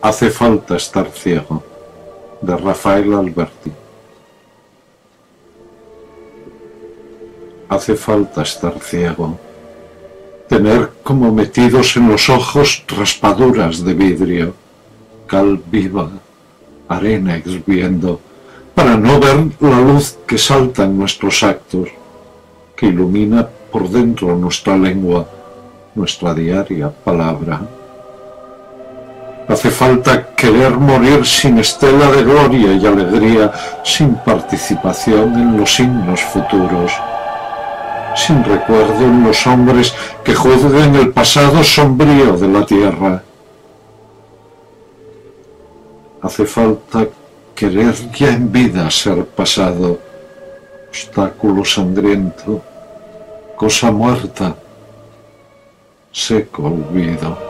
Hace falta estar ciego, de Rafael Alberti. Hace falta estar ciego, tener como metidos en los ojos raspaduras de vidrio, cal viva, arena exviendo, para no ver la luz que salta en nuestros actos, que ilumina por dentro nuestra lengua, nuestra diaria palabra. Hace falta querer morir sin estela de gloria y alegría, sin participación en los himnos futuros, sin recuerdo en los hombres que juzguen el pasado sombrío de la tierra. Hace falta querer ya en vida ser pasado, obstáculo sangriento, cosa muerta, seco olvido.